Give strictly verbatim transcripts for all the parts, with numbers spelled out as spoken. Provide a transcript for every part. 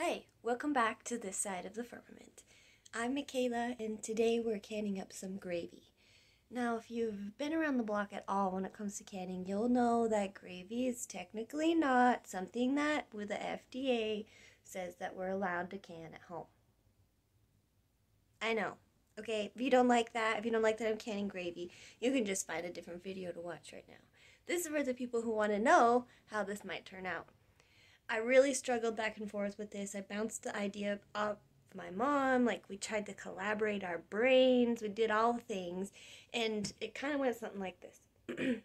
Hi, welcome back to This Side of the Firmament. I'm Michaela, and today we're canning up some gravy. Now, if you've been around the block at all when it comes to canning, you'll know that gravy is technically not something that with the F D A says that we're allowed to can at home. I know. Okay, if you don't like that, if you don't like that I'm canning gravy, you can just find a different video to watch right now. This is for the people who want to know how this might turn out. I really struggled back and forth with this. I bounced the idea up my mom, like we tried to collaborate our brains, we did all things, and it kind of went something like this.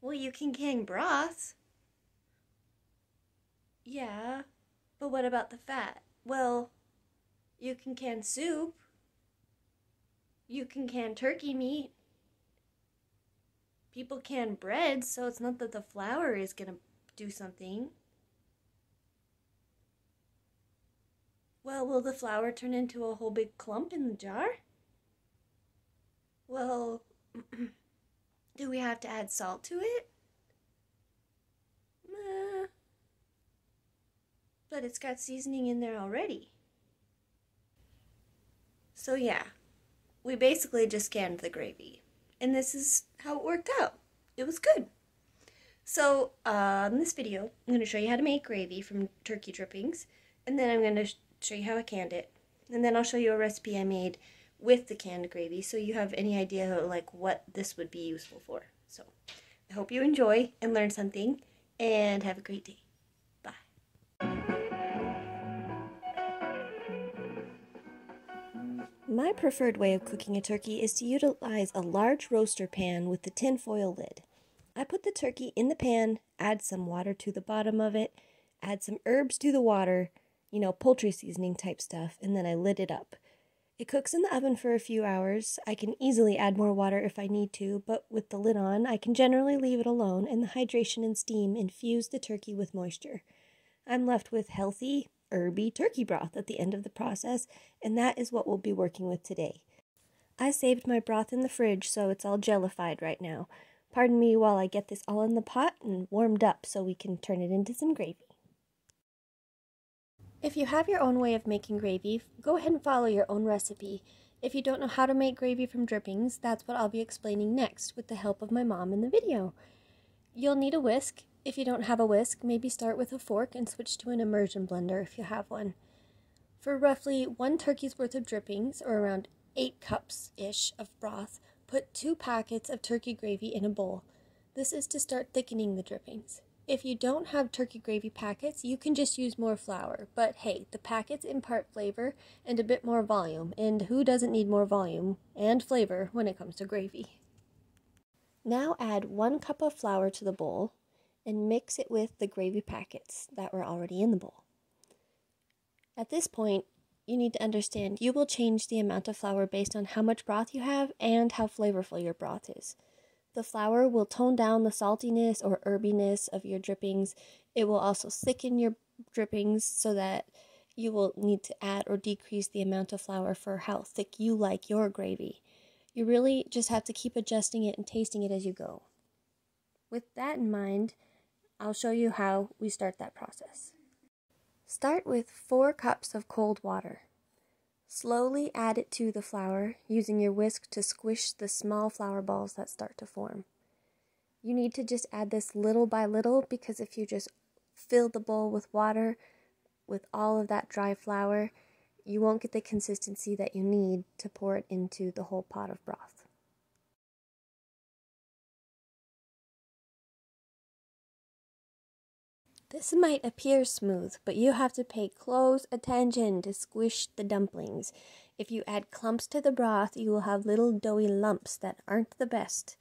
Well, you can can broth. Yeah, but what about the fat? Well, you can can soup. You can can turkey meat. People can bread, so it's not that the flour is going to do something. Well, will the flour turn into a whole big clump in the jar? Well, do we have to add salt to it? Nah. But it's got seasoning in there already. So yeah, we basically just canned the gravy. And this is how it worked out. It was good. So, uh, in this video, I'm going to show you how to make gravy from turkey drippings, and then I'm going to sh show you how I canned it, and then I'll show you a recipe I made with the canned gravy, so you have any idea of, like, what this would be useful for. So, I hope you enjoy and learn something, and have a great day. Bye. My preferred way of cooking a turkey is to utilize a large roaster pan with the tin foil lid. I put the turkey in the pan, add some water to the bottom of it, add some herbs to the water, you know, poultry seasoning type stuff, and then I lid it up. It cooks in the oven for a few hours. I can easily add more water if I need to, but with the lid on, I can generally leave it alone, and the hydration and steam infuse the turkey with moisture. I'm left with healthy, herby turkey broth at the end of the process, and that is what we'll be working with today. I saved my broth in the fridge, so it's all jellified right now. Pardon me while I get this all in the pot and warmed up so we can turn it into some gravy. If you have your own way of making gravy, go ahead and follow your own recipe. If you don't know how to make gravy from drippings, that's what I'll be explaining next with the help of my mom in the video. You'll need a whisk. If you don't have a whisk, maybe start with a fork and switch to an immersion blender if you have one. For roughly one turkey's worth of drippings, or around eight cups-ish of broth, put two packets of turkey gravy in a bowl. This is to start thickening the drippings. If you don't have turkey gravy packets, you can just use more flour, but hey, the packets impart flavor and a bit more volume, and who doesn't need more volume and flavor when it comes to gravy? Now add one cup of flour to the bowl and mix it with the gravy packets that were already in the bowl. At this point, you need to understand you will change the amount of flour based on how much broth you have and how flavorful your broth is. The flour will tone down the saltiness or herbiness of your drippings. It will also thicken your drippings so that you will need to add or decrease the amount of flour for how thick you like your gravy. You really just have to keep adjusting it and tasting it as you go. With that in mind, I'll show you how we start that process. Start with four cups of cold water. Slowly add it to the flour, using your whisk to squish the small flour balls that start to form. You need to just add this little by little, because if you just fill the bowl with water, with all of that dry flour, you won't get the consistency that you need to pour it into the whole pot of broth. This might appear smooth, but you have to pay close attention to squish the dumplings. If you add clumps to the broth, you will have little doughy lumps that aren't the best,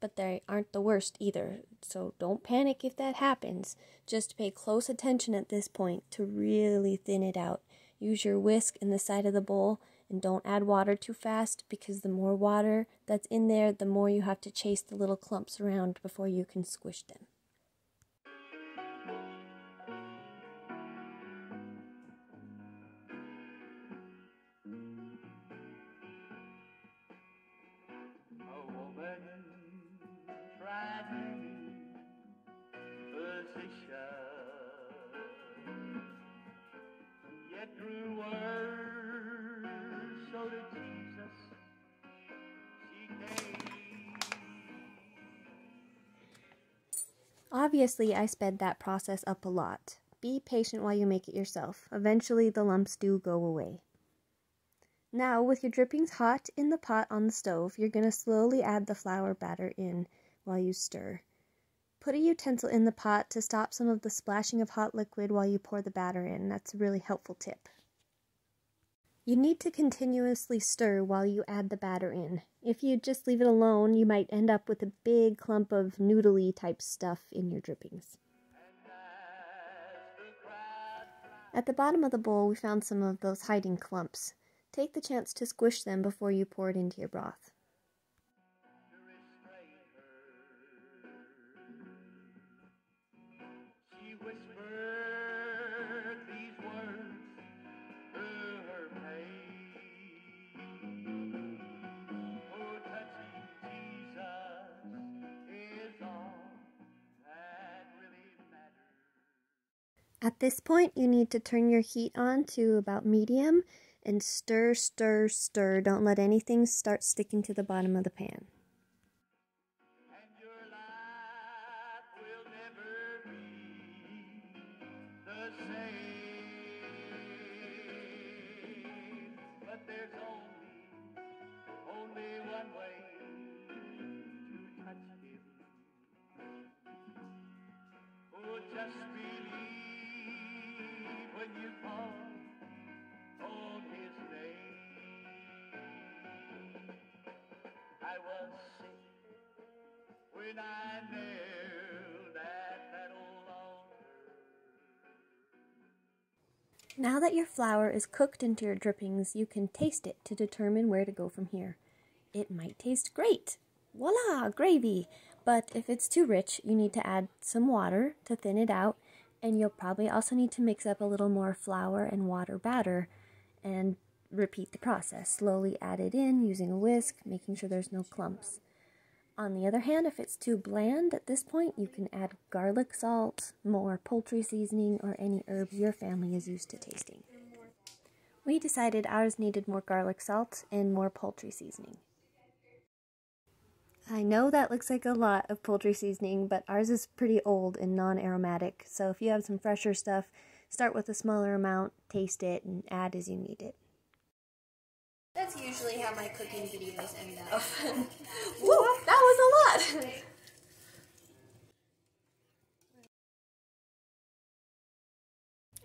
but they aren't the worst either, so don't panic if that happens. Just pay close attention at this point to really thin it out. Use your whisk in the side of the bowl, and don't add water too fast, because the more water that's in there, the more you have to chase the little clumps around before you can squish them. Obviously, I sped that process up a lot. Be patient while you make it yourself. Eventually, the lumps do go away. Now, with your drippings hot in the pot on the stove, you're going to slowly add the flour batter in while you stir. Put a utensil in the pot to stop some of the splashing of hot liquid while you pour the batter in. That's a really helpful tip. You need to continuously stir while you add the batter in. If you just leave it alone, you might end up with a big clump of noodly type stuff in your drippings. At the bottom of the bowl, we found some of those hiding clumps. Take the chance to squish them before you pour it into your broth. She whispered these words through her pain. Oh, touching Jesus is all that really matters. At this point, you need to turn your heat on to about medium. And stir, stir, stir. Don't let anything start sticking to the bottom of the pan. And your life will never be the same. But there's only, only one way to touch him. Oh, just believe when you fall. When I knelt at that old altar. Now that your flour is cooked into your drippings, you can taste it to determine where to go from here. It might taste great. Voila, gravy! But if it's too rich, you need to add some water to thin it out, and you'll probably also need to mix up a little more flour and water batter, and repeat the process. Slowly add it in using a whisk, making sure there's no clumps. On the other hand, if it's too bland at this point, you can add garlic salt, more poultry seasoning, or any herbs your family is used to tasting. We decided ours needed more garlic salt and more poultry seasoning. I know that looks like a lot of poultry seasoning, but ours is pretty old and non-aromatic, so if you have some fresher stuff, start with a smaller amount, taste it, and add as you need it. That's usually how my cooking videos end up. Woo! That was a lot!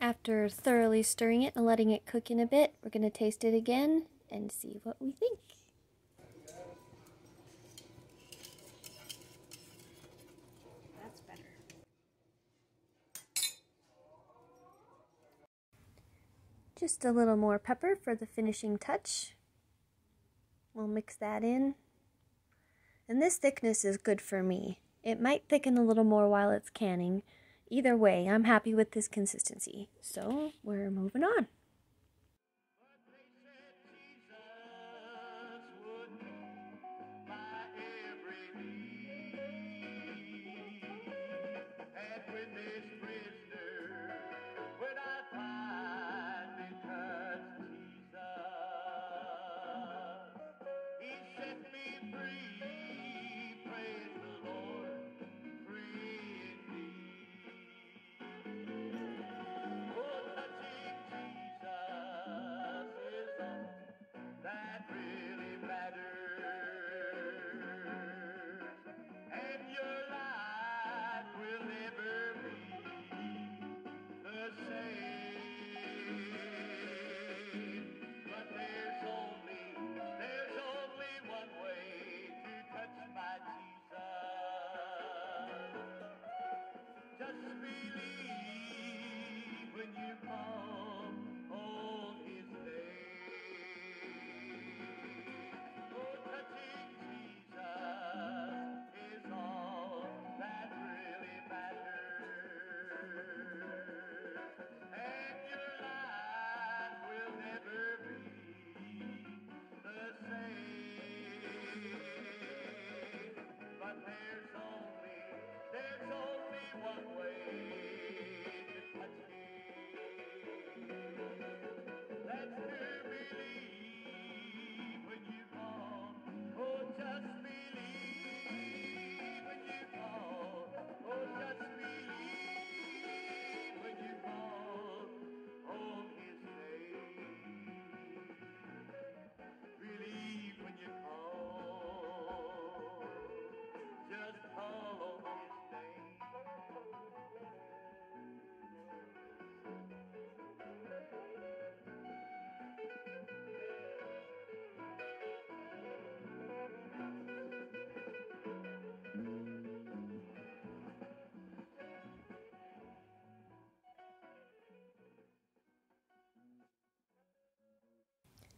After thoroughly stirring it and letting it cook in a bit, we're going to taste it again and see what we think. That's better. Just a little more pepper for the finishing touch. We'll mix that in. And this thickness is good for me. It might thicken a little more while it's canning. Either way, I'm happy with this consistency. So we're moving on.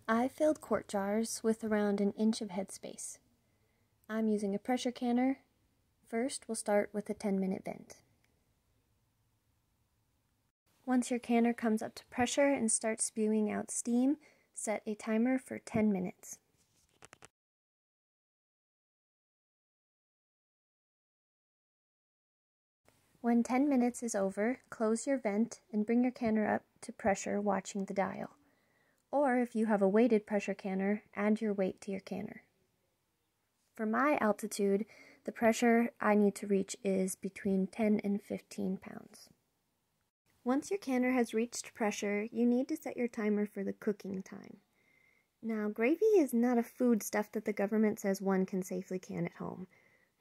I filled quart jars with around an inch of headspace. I'm using a pressure canner. First, we'll start with a ten minute vent. Once your canner comes up to pressure and starts spewing out steam, set a timer for ten minutes. When ten minutes is over, close your vent and bring your canner up to pressure, watching the dial. Or if you have a weighted pressure canner, add your weight to your canner. For my altitude, the pressure I need to reach is between ten and fifteen pounds. Once your canner has reached pressure, you need to set your timer for the cooking time. Now, gravy is not a foodstuff that the government says one can safely can at home,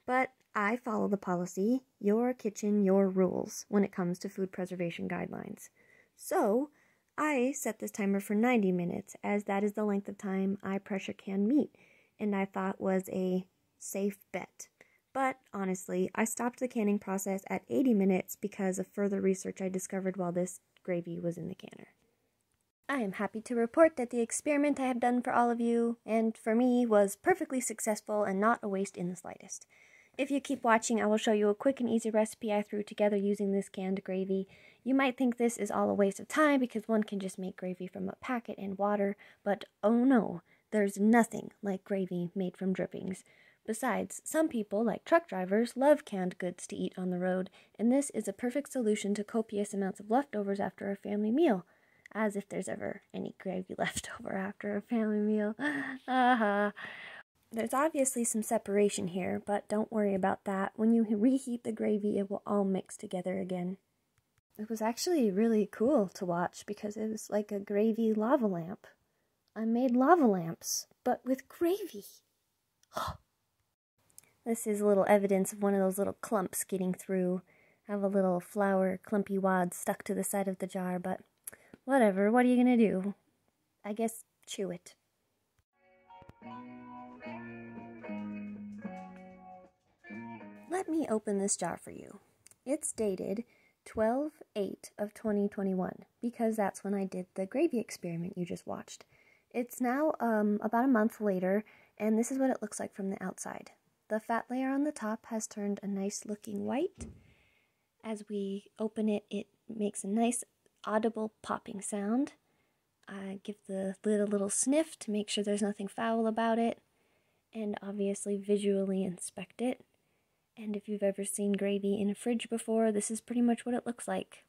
but I follow the policy, your kitchen, your rules, when it comes to food preservation guidelines. So, I set this timer for ninety minutes, as that is the length of time I pressure can meat, and I thought was a safe bet. But, honestly, I stopped the canning process at eighty minutes because of further research I discovered while this gravy was in the canner. I am happy to report that the experiment I have done for all of you, and for me, was perfectly successful and not a waste in the slightest. If you keep watching, I will show you a quick and easy recipe I threw together using this canned gravy. You might think this is all a waste of time because one can just make gravy from a packet and water, but oh no, there's nothing like gravy made from drippings. Besides, some people, like truck drivers, love canned goods to eat on the road, and this is a perfect solution to copious amounts of leftovers after a family meal. As if there's ever any gravy left over after a family meal. Uh-huh. There's obviously some separation here, but don't worry about that. When you reheat the gravy, it will all mix together again. It was actually really cool to watch because it was like a gravy lava lamp. I made lava lamps, but with gravy. This is a little evidence of one of those little clumps getting through. I have a little flour clumpy wad stuck to the side of the jar, but whatever, what are you gonna do? I guess chew it. Let me open this jar for you. It's dated twelve eight of twenty twenty-one, because that's when I did the gravy experiment you just watched. It's now um, about a month later, and this is what it looks like from the outside. The fat layer on the top has turned a nice looking white. As we open it, it makes a nice audible popping sound. I give the lid a little sniff to make sure there's nothing foul about it, and obviously visually inspect it. And if you've ever seen gravy in a fridge before, this is pretty much what it looks like.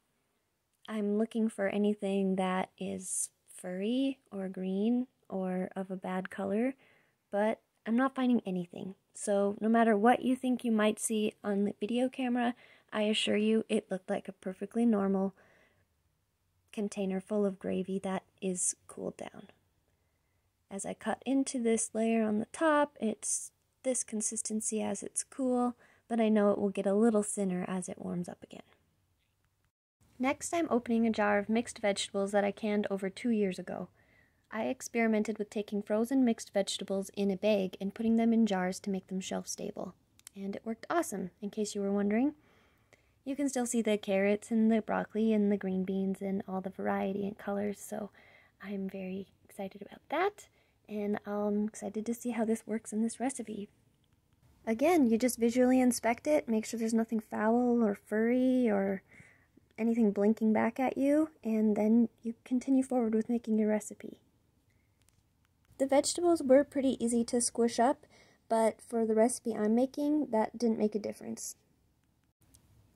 I'm looking for anything that is furry or green or of a bad color, but I'm not finding anything. So no matter what you think you might see on the video camera, I assure you it looked like a perfectly normal container full of gravy that is cooled down. As I cut into this layer on the top, it's this consistency as it's cool, but I know it will get a little thinner as it warms up again. Next, I'm opening a jar of mixed vegetables that I canned over two years ago. I experimented with taking frozen mixed vegetables in a bag and putting them in jars to make them shelf stable. And it worked awesome, in case you were wondering. You can still see the carrots and the broccoli and the green beans and all the variety and colors, so I'm very excited about that. And I'm excited to see how this works in this recipe. Again, you just visually inspect it, make sure there's nothing foul or furry or anything blinking back at you, and then you continue forward with making your recipe. The vegetables were pretty easy to squish up, but for the recipe I'm making, that didn't make a difference.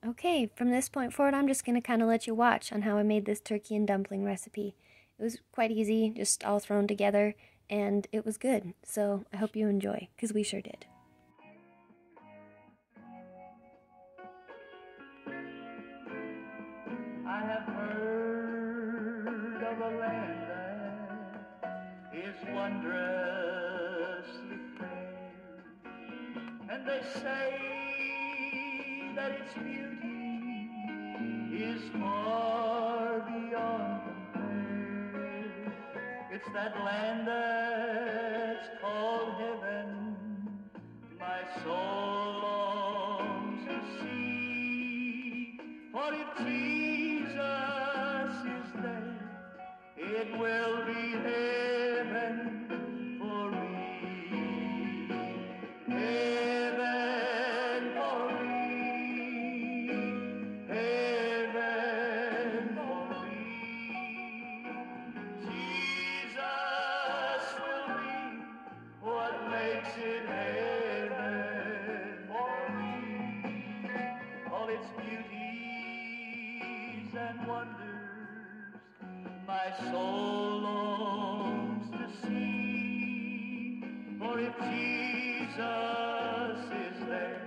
Okay, from this point forward, I'm just going to kind of let you watch on how I made this turkey and dumpling recipe. It was quite easy, just all thrown together, and it was good. So I hope you enjoy, because we sure did. I have heard of a land that is wondrously fair, and they say that its beauty is far beyond compare. It's that land that's called heaven, my soul longs to see, for it sees it will be heaven. and wonders my soul longs to see. For if Jesus is there,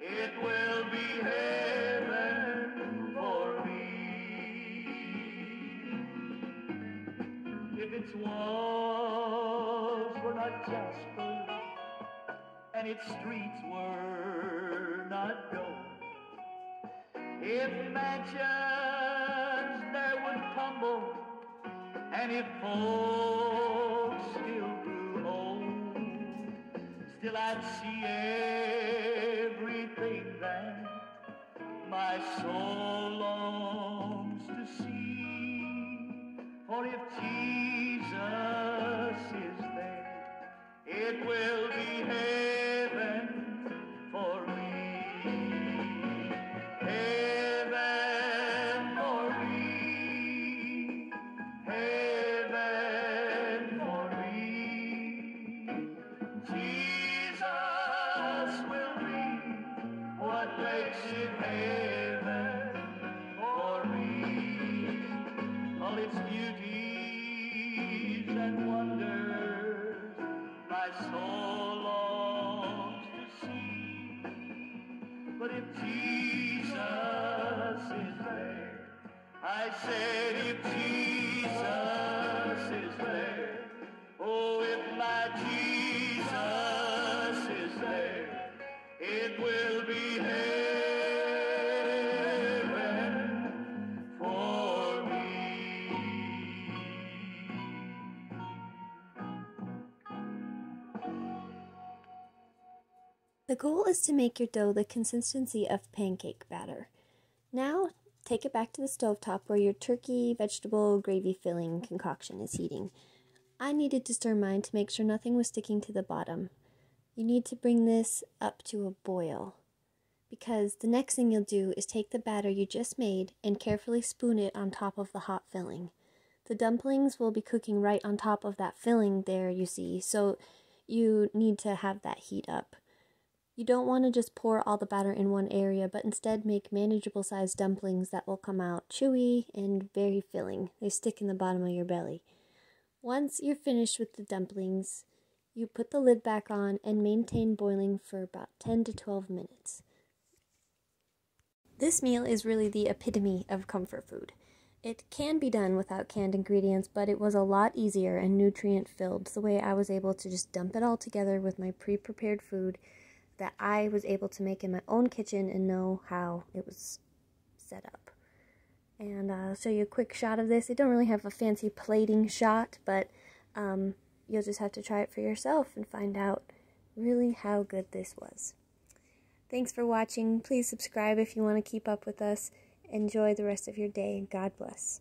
it will be heaven for me. If its walls were not jasper and its streets were not gold, if mansions there would tumble, and if folks still grew old, still I'd see everything that my soul longs to see. For if Jesus is there, it will be heaven for me. I said, if Jesus is there, oh, if my Jesus is there, it will be heaven for me. The goal is to make your dough the consistency of pancake batter. Now, take it back to the stovetop where your turkey, vegetable, gravy filling concoction is heating. I needed to stir mine to make sure nothing was sticking to the bottom. You need to bring this up to a boil, because the next thing you'll do is take the batter you just made and carefully spoon it on top of the hot filling. The dumplings will be cooking right on top of that filling there, you see, so you need to have that heat up. You don't want to just pour all the batter in one area, but instead make manageable sized dumplings that will come out chewy and very filling. They stick in the bottom of your belly. Once you're finished with the dumplings, you put the lid back on and maintain boiling for about ten to twelve minutes. This meal is really the epitome of comfort food. It can be done without canned ingredients, but it was a lot easier and nutrient-filled the way I was able to just dump it all together with my pre-prepared food that I was able to make in my own kitchen and know how it was set up. And uh, I'll show you a quick shot of this. I don't really have a fancy plating shot, but um, you'll just have to try it for yourself and find out really how good this was. Thanks for watching. Please subscribe if you want to keep up with us. Enjoy the rest of your day. God bless.